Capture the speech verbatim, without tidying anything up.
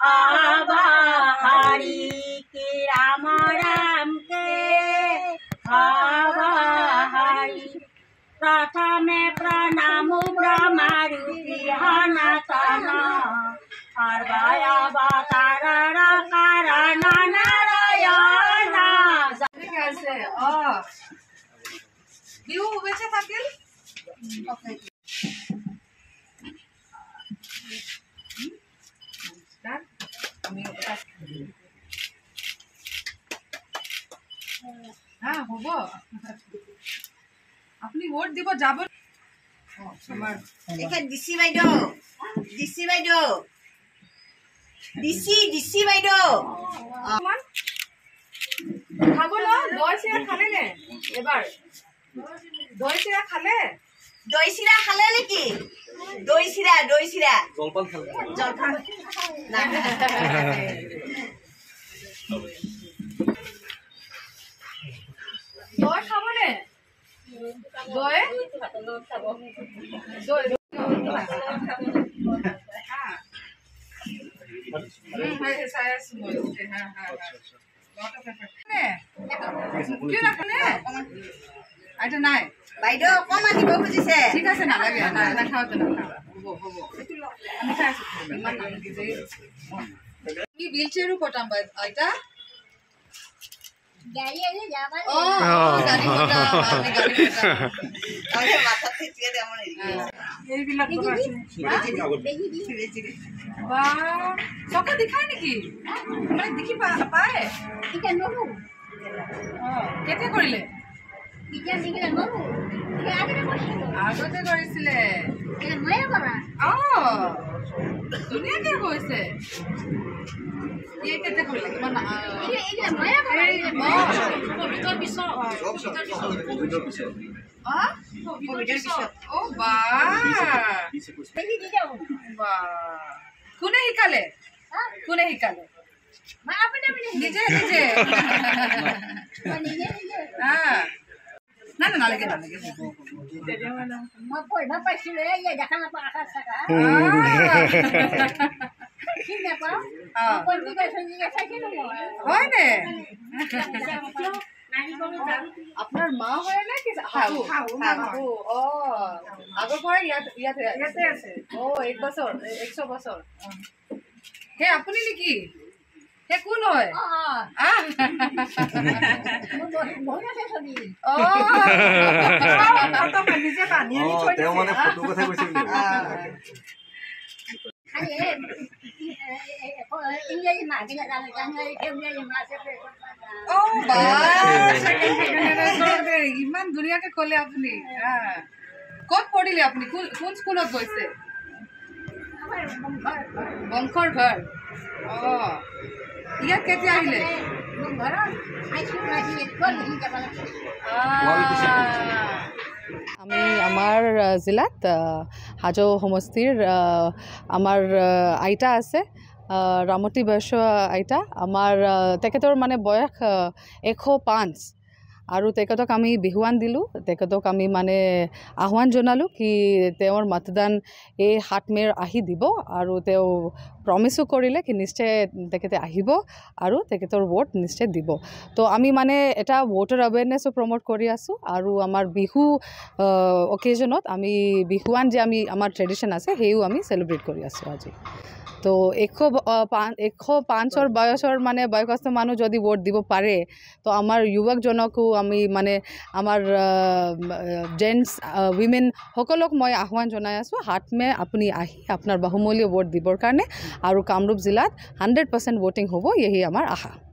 आवा हरि के राम राम के आवा हरि प्रथम प्रणाम ब्रह्मारूपी सनातन सर्वावतार कारण नारायण कैसे ओ क्यों বেঁচে থাকেন হ্যাঁ হব আপনি ভোট দিব যাব ডিসি বাইদেউ ডিসি বাইদেউ ডিসি ডিসি বাইদেউ খাবো না দই চিরা খালে নে এবার দই চিরা খালে দই চিরা খালে নাকি দই চিরা দই চিরা জলপান খালে জলপান না দই খাবো নে দই খাবো দই হ্যাঁ ভাই সারা সময় হ্যাঁ হ্যাঁ দেখায় নাকি মানে দেখি পায় কেতিয়া কৰিলে আগতে কৰিছিলে ধুনীয়াকে কৈছে কেতিয়া কৰিলে কিমান কোনে শিকালে কোনে শিকালে নিজে নিজে না না নালাগে নালাগে হয় নে আপনার মা হয় না কি আগৰ পৰাই ইয়াতে আছে অ এক বছৰ একশ বছৰ হে আপুনি নেকি কোন হয় ইংৰাজী মাঘি নাজানো ইমান ধুনীয়াকে ক'লে আপুনি ক'ত পঢ়িলে আপুনি কোন স্কুলত গৈছে বংশৰ ঘৰ অ ইয়াত কেতিয়া আহিলে আমি আমাৰ জিলাত হাজো সমষ্টিৰ আমাৰ আইতা আছে ৰামতী বৈশ্য আইতা আমাৰ তেখেতৰ মানে বয়স এশ পাঁচ আৰু তেখেতক আমি বিহুৱান দিলোঁ তেখেতক আমি মানে আহ্বান জনালোঁ কি তেওঁৰ মতদান এই সাত মে'ৰ আহি দিব আৰু তেওঁ প্ৰমিছো কৰিলে কি নিশ্চয় তেখেতে আহিব আৰু তেখেতৰ ভোট নিশ্চয় দিব তো আমি মানে এটা ভোটাৰ এৱেৰনেছো প্ৰমোট কৰি আছোঁ আৰু আমাৰ বিহু অকেজনত আমি বিহুৱান যে আমি আমাৰ ট্ৰেডিশ্যন আছে সেইও আমি চেলিব্ৰেট কৰি আছোঁ আজি তো এশ পাঁচ এশ পাঁচৰ বয়সৰ মানে বয়সস্থ মানুহ যদি ভোট দিব পাৰে তো আমাৰ যুৱকজনকো আমি মানে আমাৰ জেণ্টছ উইমেন সকলক মই আহ্বান জনাই আছোঁ সাত মে আপুনি আহি আপোনাৰ বহুমূলীয়া ভোট দিবৰ কাৰণে আৰু কামৰূপ জিলাত হাণ্ড্ৰেড পাৰ্চেণ্ট ভোটিং হ'ব এয়ে আমাৰ আশা।